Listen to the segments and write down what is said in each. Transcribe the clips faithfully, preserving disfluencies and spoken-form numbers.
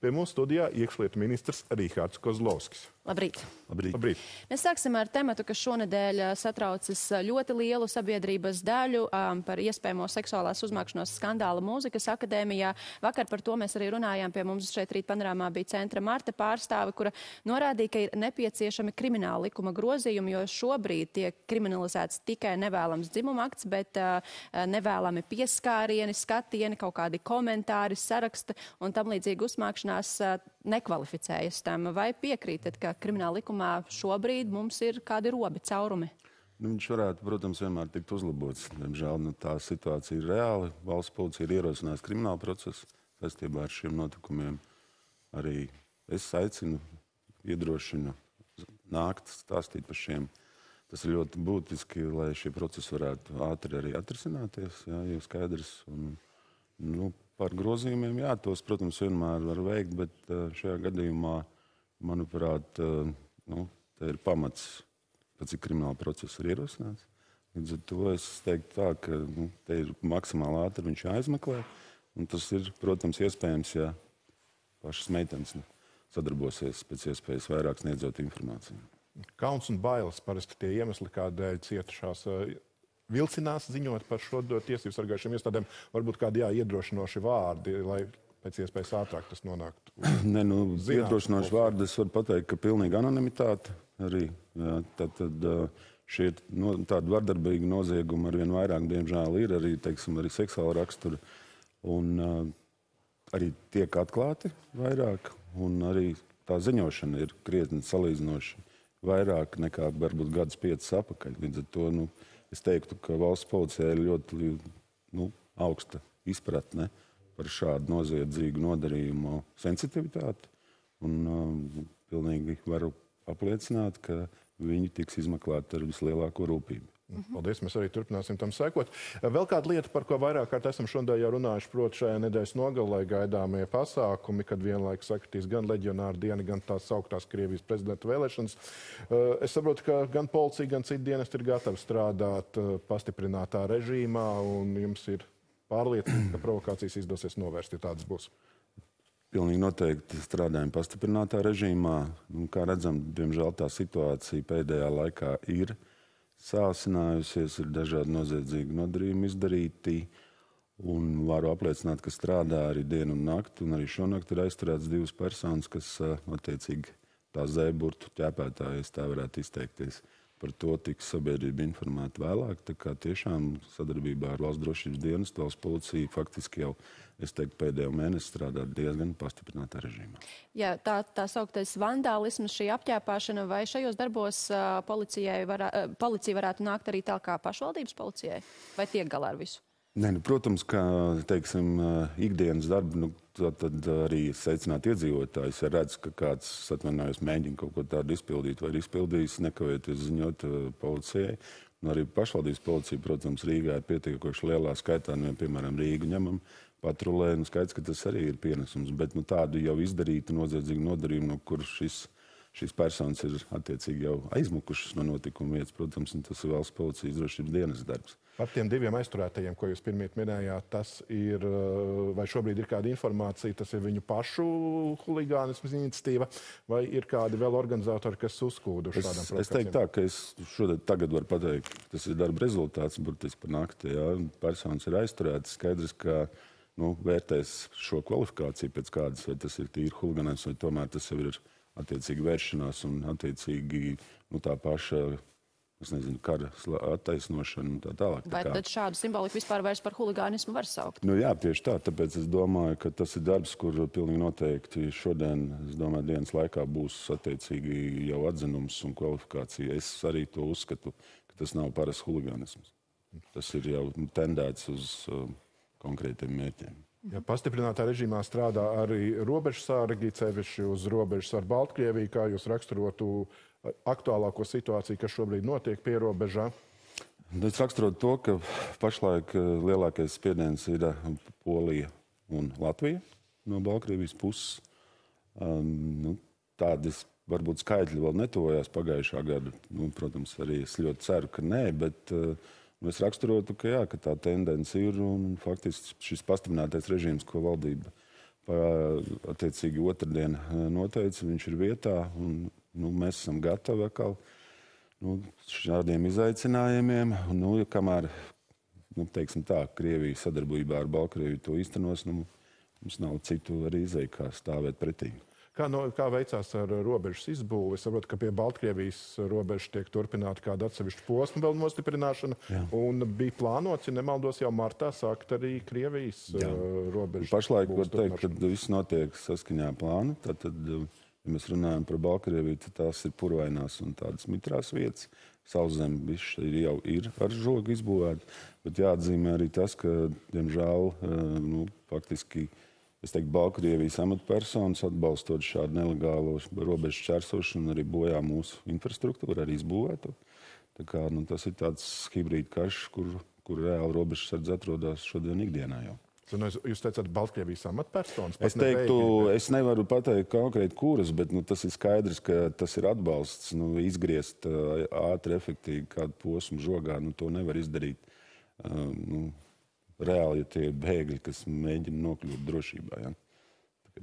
Pie mums studijā iekšlietu ministrs Rihards Kozlovskis. Labrīt. Labrīt. Labrīt. Mēs sāksim ar tematu, kas šonedēļ satraucas ļoti lielu sabiedrības daļu um, par iespējamo seksuālās uzmākšanos skandālu Mūzikas akadēmijā. Vakar par to mēs arī runājām. Pie mums šeit rīt panorāmā bija centra Marta pārstāve, kura norādīja, ka ir nepieciešami krimināla likuma grozījumi, jo šobrīd tiek kriminalizēts tikai nevēlams dzimuma akts, bet uh, nevēlami pieskārieni, skatieni, kaut kādi komentāri, saraksta un tam līdzīgi uzmākšanās uh, nekvalificējas tam. Vai piekrītat, ka krimināla likumā šobrīd mums ir kādi robi, caurumi? Nu, viņš varētu, protams, vienmēr tikt uzlabots. Diemžēl nu, tā situācija ir reāla. Valsts policija ir ierosinājusi kriminālu procesu saistībā ar šiem notikumiem. Arī es aicinu, iedrošinu nākt, stāstīt par šiem. Tas ir ļoti būtiski, lai šie procesi varētu ātri arī atrisināties, jā, jau skaidrs. Un, nu, par grozījumiem, jā, tos, protams, vienmēr var veikt, bet šajā gadījumā, manuprāt, nu, tā ir pamats, pēc cik krimināla procesa ir ierosināts. Līdz ar to es teiktu tā, ka nu, te ir maksimāli ātri viņš jāizmeklē, un tas ir, protams, iespējams, ja pašas meitenes sadarbosies pēc iespējas vairāk sniedzot informāciju. Kauns un bailes parasti tie iemesli, kādēļ cietušās vilcinās ziņot par šo tiesību sargājušiem iestādēm, varbūt kādi jā, iedrošinoši vārdi, lai pēc iespējas ātrāk tas nonāktu? Nē, nu, zināt, iedrošinoši vārdi es varu pateikt, ka pilnīga anonimitāte arī. Jā, tad, tad šie no, tādi vardarbīgi noziegumi arvien vairāk, diemžēl, ir arī, teiksim, arī seksuāla rakstura. Un arī tiek atklāti vairāk, un arī tā ziņošana ir krietni salīdzinoši vairāk nekā varbūt gadus piecas apakaļ. Līdz ar to, nu, es teiktu, ka valsts policijai ir ļoti nu, augsta izpratne par šādu noziedzīgu nodarījumu sensitivitāti. Un um, pilnīgi varu apliecināt, ka viņi tiks izmeklēti ar vislielāko rūpību. Paldies, mēs arī turpināsim tam sekot. Vēl kāda lieta, par ko vairāk kārt esam šodien jau runājuši, proti šajā nedēļas nogalē gaidāmie pasākumi, kad vienlaikus sakritīs gan leģionāra diena, gan tās sauktās Krievijas prezidenta vēlēšanas. Es saprotu, ka gan policija, gan citi dienesti ir gatavi strādāt pastiprinātā režīmā, un jums ir pārliecība, ka provokācijas izdosies novērst, ja tādas būs. Pilnīgi noteikti strādājam pastiprinātā režīmā. Un, kā redzam, diemžēl tā situācija pēdējā laikā ir sāsinājusies, ir dažādi noziedzīgi nodarījumi izdarīti, un varu apliecināt, ka strādā arī dienu un nakti, un arī šonakt ir aizturēts divas personas, kas, attiecīgi, tā zēburtu ķēpētājas, tā varētu izteikties. Par to tiks sabiedrība informēta vēlāk, tā kā tiešām sadarbībā ar Valsts drošības dienestu, Valsts policiju faktiski jau, es teiktu, pēdējo mēnesi strādā diezgan pastiprinātā režīmā. Jā, tā, tā sauktais vandālisms, šī apķēpāšana, vai šajos darbos uh, policijai varā, uh, policija varētu nākt arī tā kā pašvaldības policijai? Vai tiek galā ar visu? Nē, nu, protams, ka, teiksim, uh, ikdienas darba, nu, tad arī secināt iedzīvotājus, ja redz, ka kāds, atvainojos, mēģina kaut ko tādu izpildīt vai ir izpildījis, nekavēties ziņot uh, policijai. Un arī pašvaldības policija, protams, Rīgā ir pietiekoši lielā skaitā, nu, ja, piemēram, Rīgu ņemam patrulē, nu, skaidrs, ka tas arī ir pienesums, bet, nu, tādu jau izdarītu noziedzīgu nodarījumu, no kur šis, šis personas ir attiecīgi jau aizmukušas no notikuma vietas, protams, un tas ir Valsts policijas drošības dienas darbs. Par tiem diviem aizturētajiem, ko jūs pirmīt minējāt, tas ir, vai šobrīd ir kāda informācija, tas ir viņu pašu huligānismas iniciatīva, vai ir kādi vēl organizatori, kas uzkūduši šādām provokācijām? Es teiktu tā, ka es šodien tagad varu pateikt, tas ir darba rezultāts, burtiski par nakti, jā, personas ir aizturētas, skaidrs, ka nu, vērtēs šo kvalifikāciju pēc kādas, vai tas ir tīri huligānisms, vai tomēr tas jau ir attiecīgi vēršanās un attiecīgi nu, tā paša, es nezinu, kara attaisnošana un tā tālāk. Vai tā tad šādu simboliku vispār vairs par huligānismu var saukt? Nu jā, tieši tā, tāpēc es domāju, ka tas ir darbs, kur pilnīgi noteikti šodien, es domāju, dienas laikā būs attiecīgi jau atzinums un kvalifikācija. Es arī to uzskatu, ka tas nav parasts huligānisms. Tas ir jau tendēts uz uh, konkrētiem mērķiem. Ja pastiprinātā režīmā strādā arī robežsārgi, cevišķi uz robežas ar Baltkrieviju, kā jūs raksturotu aktuālāko situāciju, kas šobrīd notiek pie robežā? Es raksturotu to, ka pašlaik lielākais spiediens ir Polija un Latvija no Baltkrievijas puses. Um, nu, tādas varbūt skaitļi vēl netuvojās pagājušā gada. Nu, protams, arī es ļoti ceru, ka nē, bet uh, es raksturotu, ka, jā, ka tā tendence ir un faktiski šis pastiprinātais režīms, ko valdība attiecīgi otrdien noteica, viņš ir vietā, un nu, mēs esam gatavi atkal nu, šādiem izaicinājumiem. Un, nu, kamēr, nu, teiksim tā, Krievija sadarbībā ar Baltkrieviju to īstenos, nu, mums nav citu arī izeju, kā stāvēt pretī. Kā, no, kā veicās ar robežas izbūvi? Es saprotu, ka pie Baltkrievijas robežas tiek turpināta kāda atsevišķa posma vēl nostiprināšana. Jā. Un bija plānots, ja nemaldos, jau martā sākt arī Krievijas Jā. robežas. Pašlaik var teikt, ka viss notiek saskaņā plānu. Tātad, ja mēs runājam par Baltkrieviju, tad tās ir purvainās un tādas mitrās vietas. Sauszem viss jau ir ar žogu izbūvēta. Bet jāatzīmē arī tas, ka, diemžēl, nu, faktiski, es teiktu, Baltkrievijas amatpersonas atbalstot šādu nelegālo robežu čērsošanu arī bojā mūsu infrastruktūru, arī izbūvēto. Tā kā, nu, tas ir tāds hibrīd karš, kur, kur reāli robežsardze atrodas šodien ikdienā jau. Jūs teicat Baltkrievijas amatpersonas? Es teiktu, neveik, es nevaru pateikt konkrēti kuras, bet nu, tas ir skaidrs, ka tas ir atbalsts. Nu, izgriezt ātri, efektīvi kādu posmu žogā, nu, to nevar izdarīt. Um, nu, Reāli, ja tie ir bēgļi, kas mēģina nokļūt drošībā. Ja?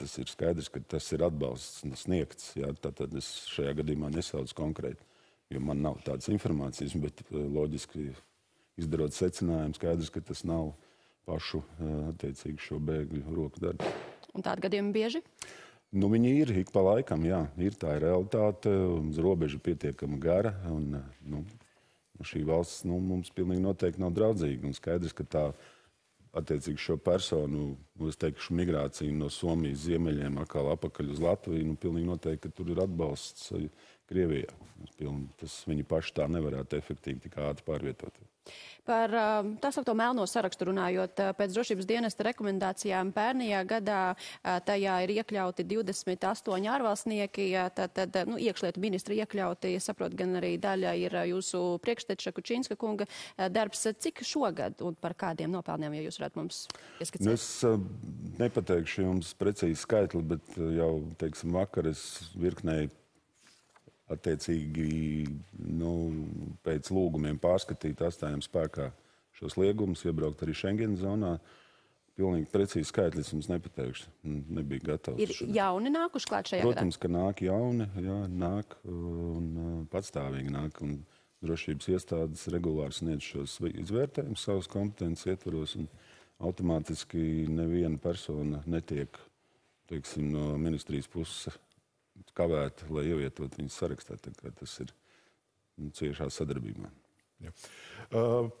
Tas ir skaidrs, ka tas ir atbalsts sniegts. Ja? Tātad es šajā gadījumā nesaucu konkrēti, jo man nav tādas informācijas, bet loģiski izdarot secinājumu, skaidrs, ka tas nav pašu attiecīgi šo bēgļu roku darbu. Un tādi gadījumi bieži? Nu, viņi ir ik pa laikam, jā. Ir tā ir realitāte, robeža pietiekama gara. Un, nu, šī valsts nu, mums pilnīgi noteikti nav draudzīga. Un skaidrs, ka tā attiecīgi šo personu, es teikšu, migrāciju no Somijas ziemeļiem atkal apakaļ uz Latviju, nu, pilnīgi noteikti, ka tur ir atbalsts Krievijā. Tas viņi paši tā nevarētu efektīvi tik ātri pārvietot. Par tā saukto melno sarakstu runājot, pēc drošības dienesta rekomendācijām pērnajā gadā tajā ir iekļauti divdesmit astoņi ārvalstnieki, tad, tad nu, iekšlietu ministri iekļauti, saprot, gan arī daļa ir jūsu priekšteča Kučīnska kunga darbs. Cik šogad un par kādiem nopelniem, ja jūs varētu mums ieskicēt? Es nepateikšu jums precīzi skaitli, bet jau, teiksim, vakar es virknēju attiecīgi, nu, pēc lūgumiem pārskatīt atstājam spēkā šos liegumus, iebraukt arī Schengen zonā. Pilnīgi precīzi skaitlis mums nepateikšu. Nebija gatavs. Ir šodien. Jauni nākuši klāt šajā gadā? Protams, ka nāk jauni, jā, nāk un patstāvīgi nāk. Un drošības iestādes regulāri sniedz šos izvērtējumus savas kompetences ietvaros un automātiski neviena persona netiek, teiksim, no ministrijas puses kavēt, lai ievietot viņus sarakstā. Tas ir nu, ciešā sadarbībā. Jā.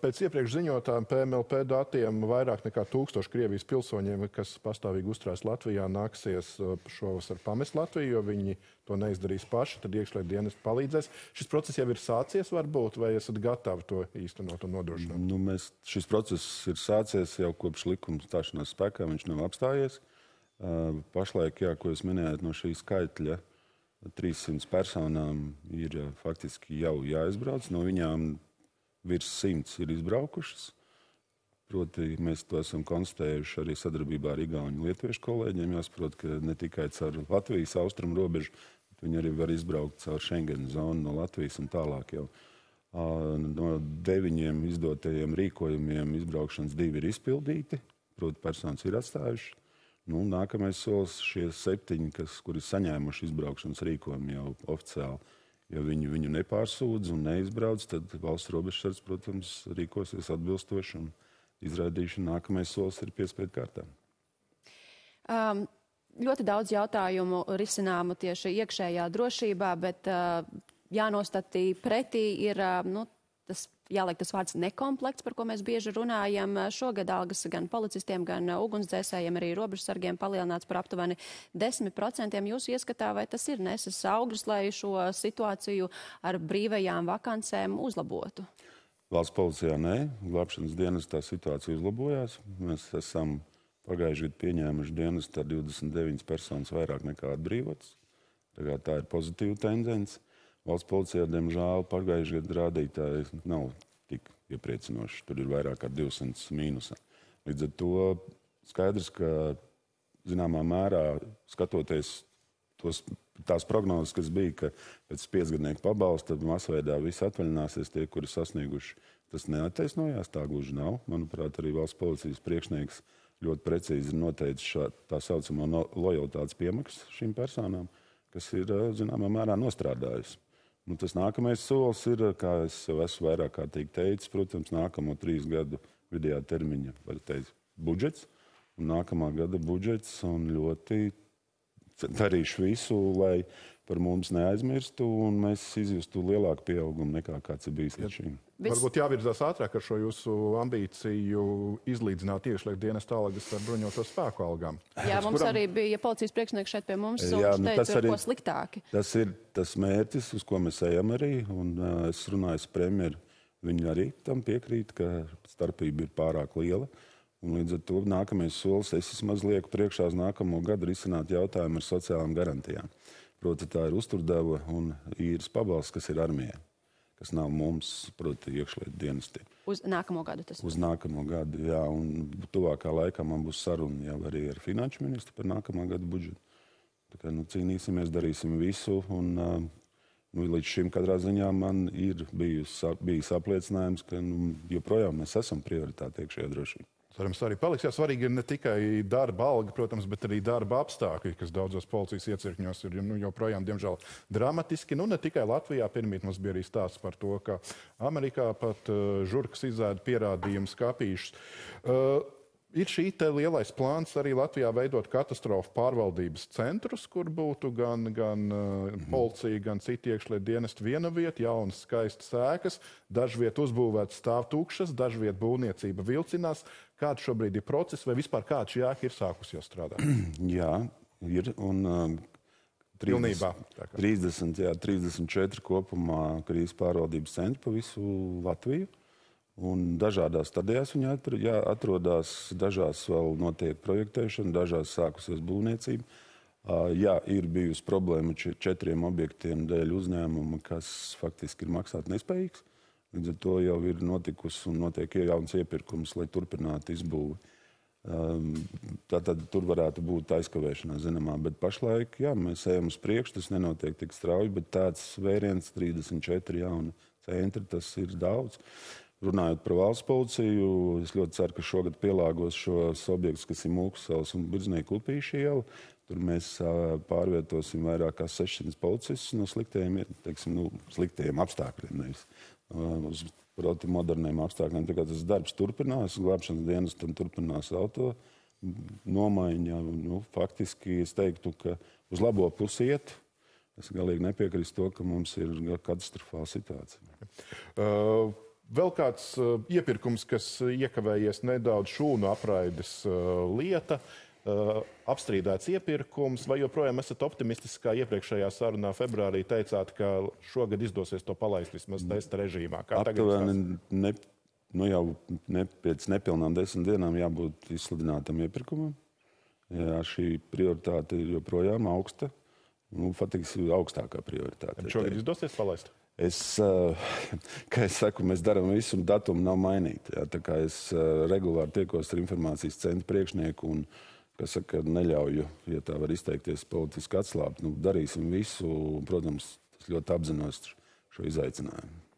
Pēc iepriekš ziņotām P M L P datiem vairāk nekā tūkstoši Krievijas pilsoņiem, kas pastāvīgi uzturās Latvijā, nāksies šovasar pamest Latviju, jo viņi to neizdarīs paši, tad iekšlietu dienesti palīdzēs. Šis process jau ir sācies varbūt, vai esat gatavi to īstenot un nodrošināt? Nu, mēs, šis process ir sācies jau kopš likuma stāšanās spēkā, viņš nav apstājies. Pašlaik, jā, ko jūs minējāt, no šī skaitļa trīs simti personām ir faktiski jau jāizbrauc. No viņām virs simts ir izbraukušas. Proti, mēs to esam konstatējuši arī sadarbībā ar igauņu lietuviešu kolēģiem. Jāsaprot, ka ne tikai caur Latvijas austrumu robežu, bet viņi arī var izbraukt caur Schengen zonu no Latvijas un tālāk jau. No deviņiem izdotajiem rīkojumiem izbraukšanas divi ir izpildīti. Proti, personas ir atstājuši. Nu, nākamais solis, šie septiņi, kas, kuri saņēmuši izbraukšanas rīkojumu jau oficiāli, ja viņu, viņu nepārsūdz un neizbrauc, tad valsts robežsardze, protams, rīkosies atbilstoši un izraidīšana nākamais solis ir piespiedu kārtā. Um. Ļoti daudz jautājumu risināmu tieši iekšējā drošībā, bet uh, jānostatī pretī ir, uh, nu, tas jāliek tas vārds nekomplekts, par ko mēs bieži runājam. Šogad algas gan policistiem, gan ugunsdzēsējiem, arī robežsargiem palielināts par aptuveni desmit procentiem. Jūsu ieskatā, vai tas ir neses augļus, lai šo situāciju ar brīvajām vakancēm uzlabotu? Valsts policijā nē. Glābšanas dienestā situācija uzlabojās. Mēs esam pagājuši gadu pieņēmuši dienestā divdesmit deviņas personas vairāk nekā atbrīvots. Tā ir pozitīva tendence. Valsts policijā, diemžēl, pagājušajā gadā rādītāji nav tik iepriecinoši. Tur ir vairāk kā divsimt mīnusa. Līdz ar to skaidrs, ka zināmā mērā, skatoties tos, tās prognozes, kas bija, ka pēc piecgadnieku pabalsta masveidā visi atvaļināsies tie, kuri sasnieguši. Tas neattaisnojās, tā gluži nav. Manuprāt, arī valsts policijas priekšnieks ļoti precīzi noteica tā saucamo no, lojaltātes piemaksu šīm personām, kas ir, zināmā mērā, nostrādājusi. Nu, tas nākamais solis ir, kā es jau esmu vairāk kārtīgi teicis, protams, nākamo trīs gadu vidējā termiņa, var teikt, budžets, un nākamā gada budžets, un ļoti darīšu visu, lai par mums neaizmirstu, un mēs izjustu lielāku pieaugumu nekā kāds ir bijis līdz šim. Varbūt jāvirzās ātrāk ar šo jūsu ambīciju izlīdzināt iekšlietu dienesta algas ar bruņoto spēku algām. Jā, mums kuram... arī bija policijas priekšnieks šeit pie mums, un jā, nu, teica, tas arī, ko sliktāki. Tas ir tas mērķis, uz ko mēs ejam arī, un uh, es runāju ar premjeru, viņi arī tam piekrīt, ka starpība ir pārāk liela. Un līdz ar to nākamais solis, es maz lieku priekšā uz nākamo gadu risināt jautājumu ar sociālām garantijām. Proti, tā ir uzturdeva un īres pabalsts, kas ir armijai, kas nav mums, proti, iekšlietu dienestiem. Uz nākamo gadu tas? Uz nākamo gadu, jā. Un tuvākā laikā man būs saruna jau arī ar finanšu ministru par nākamā gada budžetu. Tā kā, nu, cīnīsimies, darīsim visu. Un, nu, līdz šim katrā ziņā man ir bijusi, bijis apliecinājums, ka nu, joprojām mēs esam prioritāti iekšējā drošībā. Cerams, arī paliks. Jā, svarīgi ir ne tikai darba alga, protams, bet arī darba apstākļi, kas daudzos policijas iecirkņos ir nu, joprojām, diemžēl, dramatiski. Nu, ne tikai Latvijā. Pirmīt mums bija arī stāsts par to, ka Amerikā pat uh, žurkas izēda pierādījumus kapīšus. Uh, ir šī te lielais plāns arī Latvijā veidot katastrofu pārvaldības centrus, kur būtu gan, gan uh, policija, gan citi iekšlietu dienesti viena vieta, jaunas skaistas ēkas, dažviet uzbūvēt stāvtūkšas, dažviet būvniecība vilcinās. Kāds šobrīd ir process, vai vispār kāds šī ēka ir sākus jau strādāt? Jā, ir. Un um, trīsdesmit, jā, trīsdesmit četri kopumā krīzes pārvaldības centri pa visu Latviju. Un dažādās stadijās viņi atr jā, atrodas, dažās vēl notiek projektēšana, dažās sākusies būvniecība. Uh, jā, ir bijusi problēma četriem objektiem dēļ uzņēmuma, kas faktiski ir maksāt nespējīgs. Līdz ar to jau ir notikusi un notiek jauns iepirkums, lai turpinātu izbūvi. Um, Tātad tur varētu būt aizkavēšanās zināmā, bet pašlaik, jā, mēs ejam uz priekšu, tas nenotiek tik strauji, bet tāds vēriens trīsdesmit četri jauni centri, tas ir daudz. Runājot par valsts policiju, es ļoti ceru, ka šogad pielāgos šos objektus, kas ir Mūkseles un Birdzinieku upīšu iela. Tur mēs pārvietosim vairāk kā sešsimt policistus no sliktiem, teiksim, nu, sliktiem apstākļiem, nevis uz proti moderniem apstākļiem. Tā kā tas darbs turpinās, glābšanas dienestam turpinās auto nomaiņa. Nu, faktiski es teiktu, ka uz labo pusi iet. Es galīgi nepiekrīstu to, ka mums ir katastrofāla situācija. Uh, vēl kāds uh, iepirkums, kas iekavējies nedaudz šūnu apraides uh, lieta. Uh, apstrīdēts iepirkums, vai joprojām esat optimistiski, kā iepriekšējā sarunā februārī teicāt, ka šogad izdosies to palaist vismaz testa režīmā? Kā aptuveni ne, nu jau ne, pēc nepilnām desmit dienām jābūt izsludinātam iepirkumam. Jā, šī prioritāte ir joprojām augsta, nu, patiks augstākā prioritāte. Šogad izdosies palaist? Es, kā es saku, mēs darām visu, un datumi nav mainīti. Jā, tā kā es regulāri tiekos ar informācijas centra priekšnieku un kas saka, neļauju, ja tā var izteikties, politiski atslābt. Nu, darīsim visu, un, protams, tas ļoti apzinos šo izaicinājumu.